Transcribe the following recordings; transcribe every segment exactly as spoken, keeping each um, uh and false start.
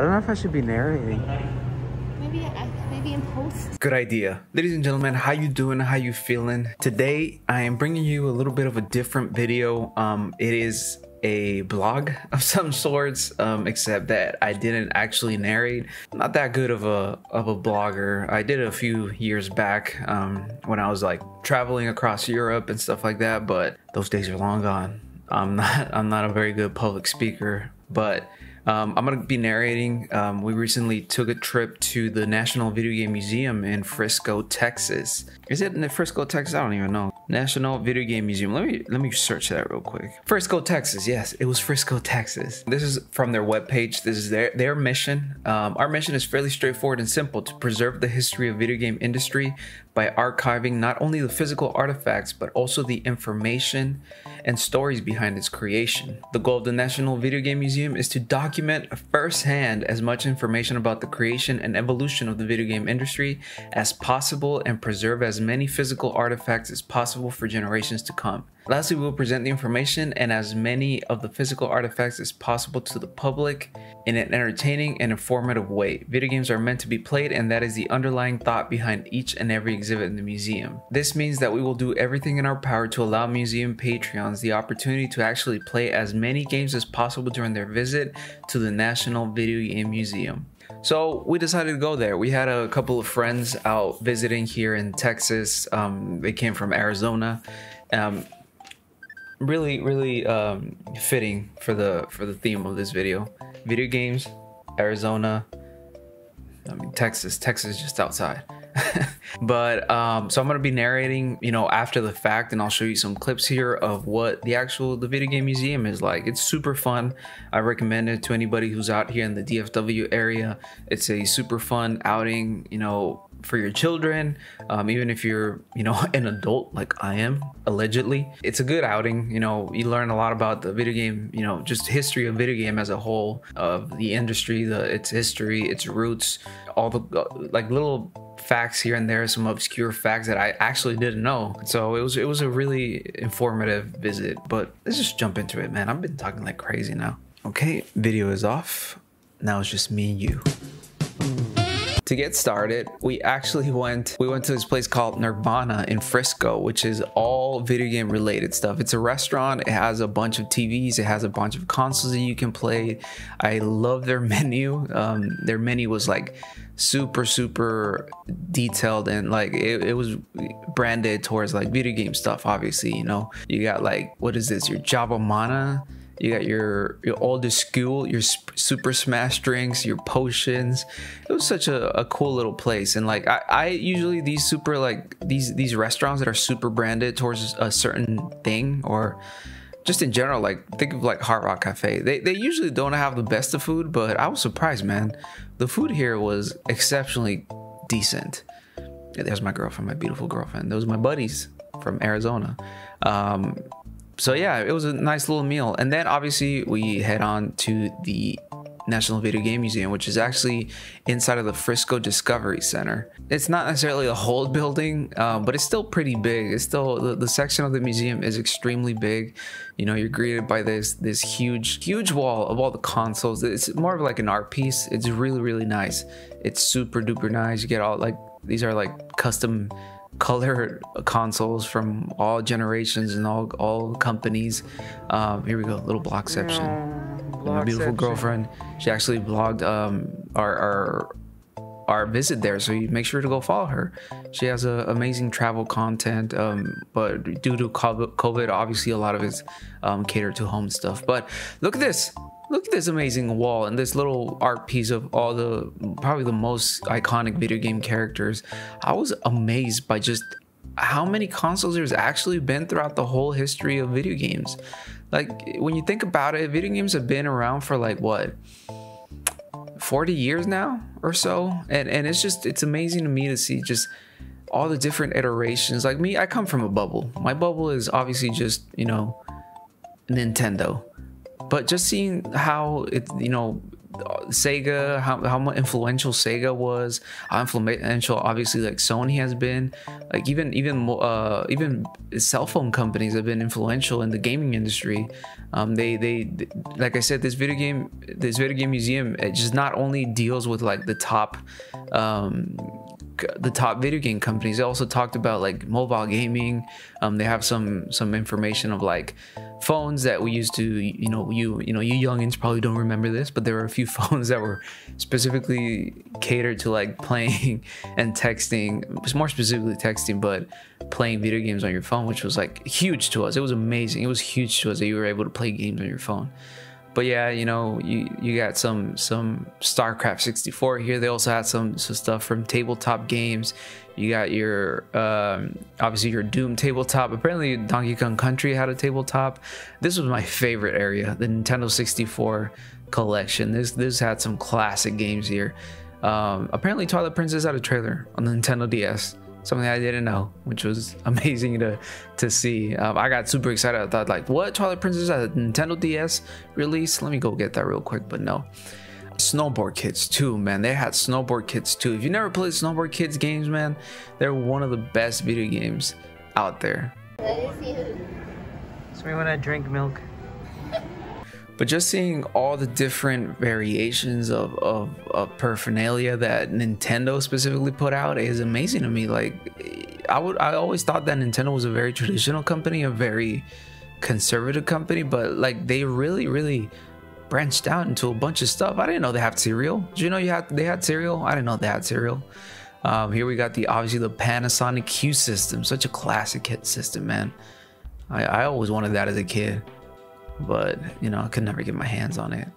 I don't know if I should be narrating. Maybe I, maybe in post. Good idea. Ladies and gentlemen, how you doing? How you feeling? Today, I am bringing you a little bit of a different video. Um, it is a blog of some sorts, um, except that I didn't actually narrate. I'm not that good of a of a blogger. I did a few years back um, when I was like traveling across Europe and stuff like that, but those days are long gone. I'm not I'm not a very good public speaker, but um, I'm gonna be narrating. Um, we recently took a trip to the National Video Game Museum in Frisco, Texas. Is it in Frisco, Texas? I don't even know. National Video Game Museum. Let me let me search that real quick. Frisco, Texas. Yes, it was Frisco, Texas. This is from their webpage. This is their their mission. Um, our mission is fairly straightforward and simple: to preserve the history of video game industry by archiving not only the physical artifacts but also the information and stories behind its creation. The goal of the National Video Game Museum is to document firsthand as much information about the creation and evolution of the video game industry as possible and preserve as many physical artifacts as possible for generations to come. Lastly, we will present the information and as many of the physical artifacts as possible to the public in an entertaining and informative way. Video games are meant to be played, and that is the underlying thought behind each and every exhibit in the museum. This means that we will do everything in our power to allow museum patrons the opportunity to actually play as many games as possible during their visit to the National Video Game Museum. So we decided to go there. We had a couple of friends out visiting here in Texas. Um, they came from Arizona. Um, really, really um, fitting for the for the theme of this video. Video games, Arizona. I mean, Texas. Texas is just outside. But um, so I'm gonna be narrating, you know, after the fact, and I'll show you some clips here of what the actual the video game museum is like. It's super fun. I recommend it to anybody who's out here in the D F W area. It's a super fun outing, you know, for your children, um, even if you're, you know, an adult like I am, allegedly. It's a good outing. You know, you learn a lot about the video game, you know, just history of video game as a whole, of the industry, the its history, its roots, all the like little facts here and there, some obscure facts that I actually didn't know. So it was it was a really informative visit. But let's just jump into it, man. I've been talking like crazy now. Okay, video is off. Now it's just me and you. To get started, we actually went we went to this place called Nirvana in Frisco, which is all video game related stuff. It's a restaurant. It has a bunch of T Vs. It has a bunch of consoles that you can play. I love their menu. Um, their menu was like super, super detailed, and like it, it was branded towards like video game stuff, obviously, you know. You got like, what is this? Your Java Mana. You got your your old school, your super smash drinks, your potions. It was such a, a cool little place. And like I, I usually these super like these these restaurants that are super branded towards a certain thing, or just in general, like think of like Hard Rock Cafe. They they usually don't have the best of food, but I was surprised, man. The food here was exceptionally decent. Yeah, there's my girlfriend, my beautiful girlfriend. Those are my buddies from Arizona. Um, So yeah, it was a nice little meal. And then obviously we head on to the National Video Game Museum, which is actually inside of the Frisco Discovery Center. It's not necessarily a whole building, uh, but it's still pretty big. It's still the, the section of the museum is extremely big. You know, you're greeted by this this huge, huge wall of all the consoles. It's more of like an art piece. It's really, really nice. It's super duper nice. You get all like, these are like custom color consoles from all generations and all all companies. Um here we go, little blog section. My beautiful girlfriend, she actually blogged um our our our visit there, so you make sure to go follow her. She has a amazing travel content, um but due to COVID, obviously a lot of it's um catered to home stuff. But look at this. Look at this amazing wall and this little art piece of all the, probably the most iconic video game characters. I was amazed by just how many consoles there's actually been throughout the whole history of video games. Like, when you think about it, video games have been around for like, what, forty years now or so? And, and it's just, it's amazing to me to see just all the different iterations. Like me, I come from a bubble. My bubble is obviously just, you know, Nintendo. But just seeing how it, you know, Sega, how, how influential Sega was, how influential obviously like Sony has been, like even even uh even cell phone companies have been influential in the gaming industry. um they they, they like I said, this video game this video game museum, it just not only deals with like the top um the top video game companies, they also talked about like mobile gaming. Um they have some some information of like phones that we used to, you know, you you know you youngins probably don't remember this, but there were a few phones that were specifically catered to like playing and texting, more specifically texting, but playing video games on your phone, which was like huge to us. It was amazing. It was huge to us that you were able to play games on your phone. But yeah, you know, you you got some some StarCraft sixty-four here. They also had some some stuff from tabletop games. You got your um, obviously your Doom tabletop. Apparently, Donkey Kong Country had a tabletop. This was my favorite area, the Nintendo sixty-four collection. This this had some classic games here. Um, apparently, Twilight Princess had a trailer on the Nintendo D S. Something I didn't know, which was amazing to to see. Um, I got super excited. I thought like, what, Twilight Princess at a Nintendo D S release? Let me go get that real quick, but no. Snowboard Kids too, man. They had Snowboard Kids too. If you never played Snowboard Kids games, man, they're one of the best video games out there. Let me see who. So we want to drink milk. But just seeing all the different variations of, of, of paraphernalia that Nintendo specifically put out is amazing to me. Like, I would, I always thought that Nintendo was a very traditional company, a very conservative company, but like they really, really branched out into a bunch of stuff. I didn't know they had cereal. Did you know you had they had cereal? I didn't know they had cereal. Um, here we got the obviously the Panasonic Q system, such a classic hit system, man. I, I always wanted that as a kid. But you know, I could never get my hands on it.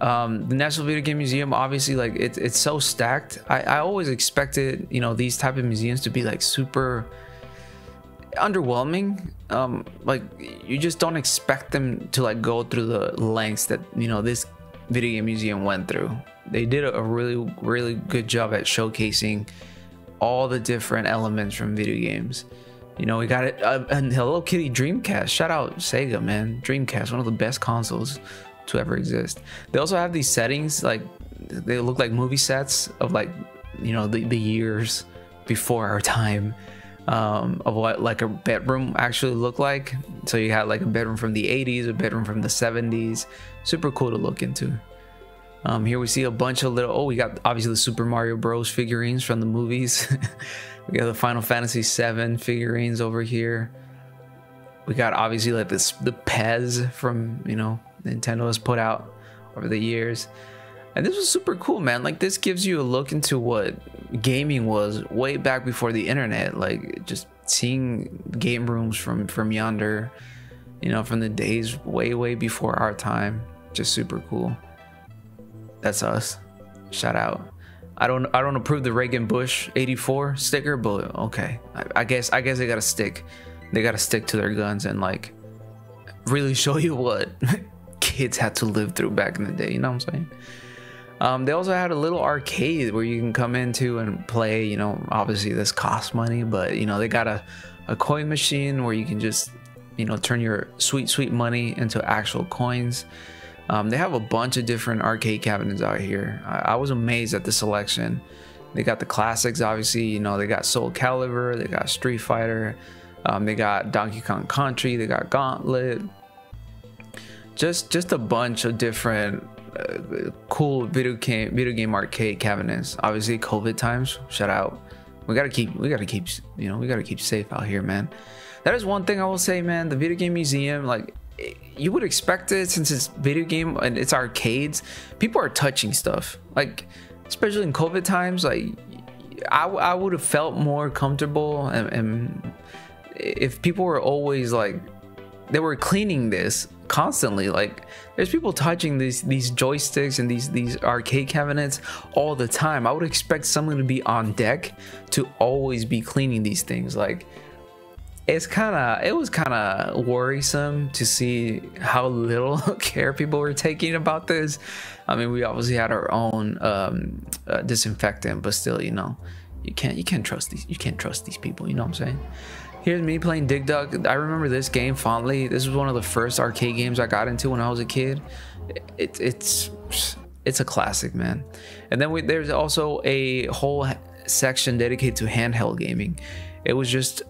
Um, the National Video Game Museum, obviously, like it, it's so stacked. I, I always expected, you know, these type of museums to be like super underwhelming. Um, like you just don't expect them to like go through the lengths that, you know, this video game museum went through. They did a really, really good job at showcasing all the different elements from video games. You know, we got it, uh, and Hello Kitty Dreamcast. Shout out Sega, man. Dreamcast, one of the best consoles to ever exist. They also have these settings, like they look like movie sets of like, you know, the, the years before our time, um, of what like a bedroom actually looked like. So you had like a bedroom from the eighties, a bedroom from the seventies. Super cool to look into. Um, here we see a bunch of little, oh, we got obviously the Super Mario Bros figurines from the movies. We got the Final Fantasy seven figurines over here. We got obviously like this, the P E S from, you know, Nintendo has put out over the years. And this was super cool, man. Like this gives you a look into what gaming was way back before the internet. Like just seeing game rooms from, from yonder, you know, from the days way, way before our time. Just super cool. That's us. Shout out. I don't I don't approve the Reagan Bush eighty-four sticker, but okay. I, I guess I guess they gotta stick. They gotta stick to their guns and like really show you what kids had to live through back in the day, you know what I'm saying? Um, they also had a little arcade where you can come into and play, you know, obviously this costs money, but you know, they got a, a coin machine where you can just, you know, turn your sweet, sweet money into actual coins. Um, they have a bunch of different arcade cabinets out here. I, I was amazed at the selection. They got the classics, obviously, you know, they got Soul Calibur, they got Street Fighter, um, they got Donkey Kong Country, they got Gauntlet. Just just a bunch of different uh, cool video game, video game arcade cabinets. Obviously, COVID times, shout out. We gotta keep, we gotta keep, you know, we gotta keep safe out here, man. That is one thing I will say, man, the video game museum, like, you would expect it since it's video game and it's arcades. People are touching stuff, like especially in COVID times. Like I, I would have felt more comfortable and, and if people were always like they were cleaning this constantly. Like there's people touching these these joysticks and these these arcade cabinets all the time. I would expect someone to be on deck to always be cleaning these things. Like. It's kind of, it was kind of worrisome to see how little care people were taking about this. I mean, we obviously had our own um, uh, disinfectant, but still, you know, you can't, you can't trust these, you can't trust these people. You know what I'm saying? Here's me playing Dig Dug. I remember this game fondly. This was one of the first arcade games I got into when I was a kid. It, it's, it's a classic, man. And then we, there's also a whole section dedicated to handheld gaming. It was just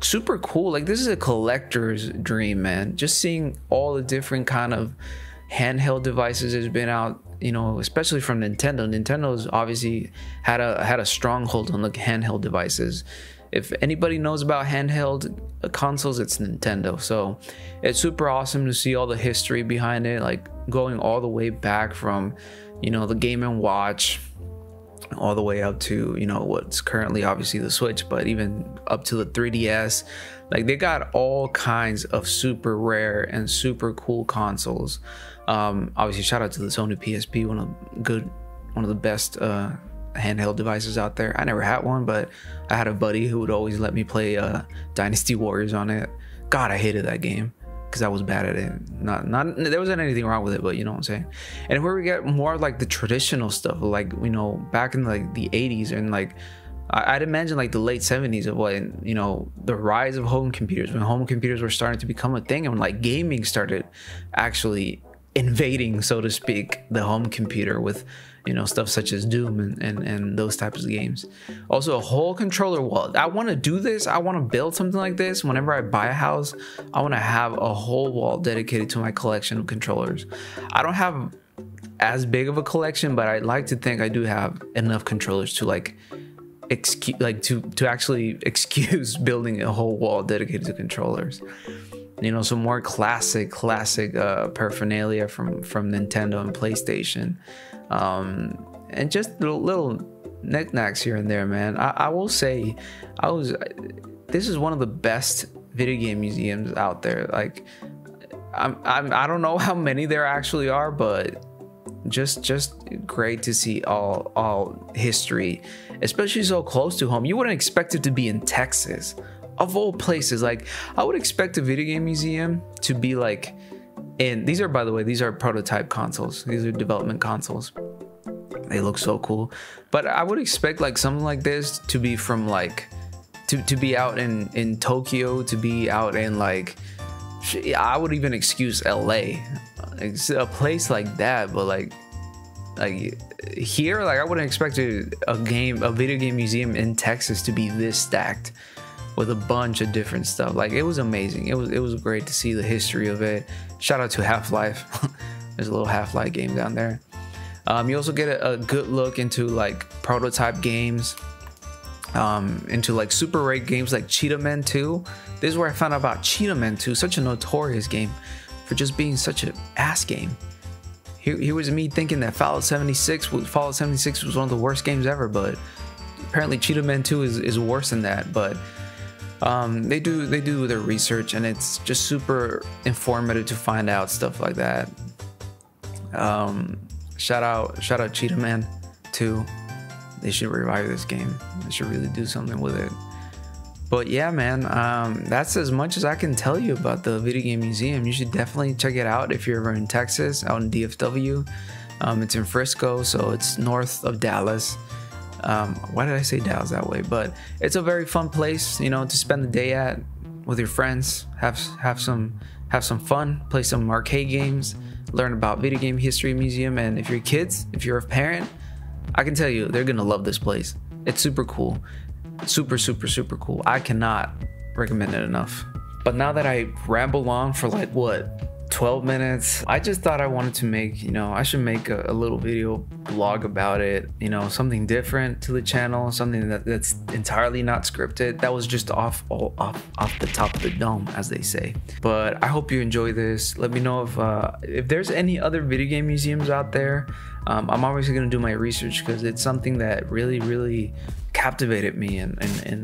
super cool. Like, this is a collector's dream, man. Just seeing all the different kind of handheld devices that's been out, you know, especially from Nintendo. Nintendo's obviously had a had a stronghold on the handheld devices. If anybody knows about handheld consoles, it's Nintendo. So it's super awesome to see all the history behind it, like going all the way back from, you know, the Game and Watch, all the way up to, you know, what's currently obviously the Switch, but even up to the three D S. Like, they got all kinds of super rare and super cool consoles. Um, obviously, shout out to the Sony P S P, one of the good, one of the best uh, handheld devices out there. I never had one, but I had a buddy who would always let me play uh, Dynasty Warriors on it. God, I hated that game because I was bad at it. Not, not there wasn't anything wrong with it, but you know what I'm saying. And where we get more like the traditional stuff, like, you know, back in like the eighties and like, I'd imagine like the late seventies of what, you know, the rise of home computers, when home computers were starting to become a thing and when like gaming started actually invading, so to speak, the home computer with, you know, stuff such as Doom and, and, and those types of games. Also, a whole controller wall. I want to do this. I want to build something like this. Whenever I buy a house, I want to have a whole wall dedicated to my collection of controllers. I don't have as big of a collection, but I'd like to think I do have enough controllers to like excuse like to to actually excuse building a whole wall dedicated to controllers. You know, some more classic classic uh paraphernalia from from Nintendo and PlayStation, um and just little, little knickknacks here and there, man. I, I will say I was this is one of the best video game museums out there. Like, I'm, I'm I don't know how many there actually are, but just just great to see all all history, especially so close to home. You wouldn't expect it to be in Texas of all places. Like, I would expect a video game museum to be like, and these are, by the way, these are prototype consoles, these are development consoles, they look so cool, but I would expect like something like this to be from like to, to be out in in Tokyo, to be out in like, I would even excuse L A, it's a place like that, but like like here, like I wouldn't expect a, a game a video game museum in Texas to be this stacked with a bunch of different stuff. Like, it was amazing. It was it was great to see the history of it. Shout out to Half-Life. There's a little Half-Life game down there. Um, you also get a, a good look into like prototype games, um, into like super rare games like Cheetahmen two. This is where I found out about Cheetahmen two, such a notorious game for just being such an ass game. Here, here was me thinking that Fallout seventy-six, Fallout seventy-six was one of the worst games ever, but apparently Cheetahmen two is, is worse than that. But um, they do they do their research, and it's just super informative to find out stuff like that. Um, shout out shout out Cheetahmen two. They should revive this game. They should really do something with it. But yeah, man, um, that's as much as I can tell you about the Video Game Museum. You should definitely check it out if you're ever in Texas, out in D F W. Um, it's in Frisco, so it's north of Dallas. Um, why did I say Dallas that way? But it's a very fun place, you know, to spend the day at with your friends, have have some have some fun, play some arcade games, learn about video game history museum. And if you're kids, if you're a parent, I can tell you they're gonna love this place. It's super cool. super super super cool. I cannot recommend it enough. But now that I ramble on for like what, twelve minutes, I just thought I wanted to make, you know, I should make a, a little video blog about it, you know, something different to the channel, something that, that's entirely not scripted, that was just off all off off the top of the dome, as they say. But I hope you enjoy this. Let me know if uh if there's any other video game museums out there. um, I'm obviously going to do my research because it's something that really really captivated me, and, and and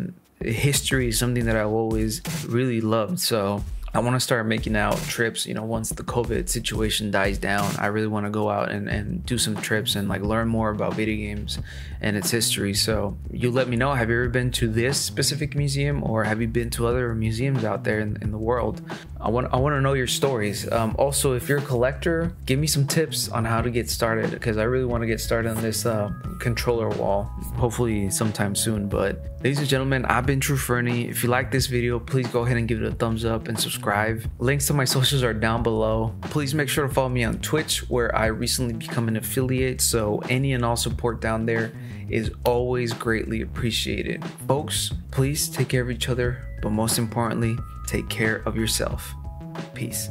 history is something that I've always really loved. So I want to start making out trips, you know, once the COVID situation dies down. I really want to go out and, and do some trips and like learn more about video games and its history. So you let me know, have you ever been to this specific museum, or have you been to other museums out there in, in the world? I want I want to know your stories. Um, also, if you're a collector, give me some tips on how to get started, because I really want to get started on this uh, controller wall, hopefully sometime soon. But ladies and gentlemen, I've been True Fernie. If you like this video, please go ahead and give it a thumbs up and subscribe. Links to my socials are down below. Please make sure to follow me on Twitch, where I recently become an affiliate, so any and all support down there is always greatly appreciated. Folks, please take care of each other, but most importantly, take care of yourself. Peace.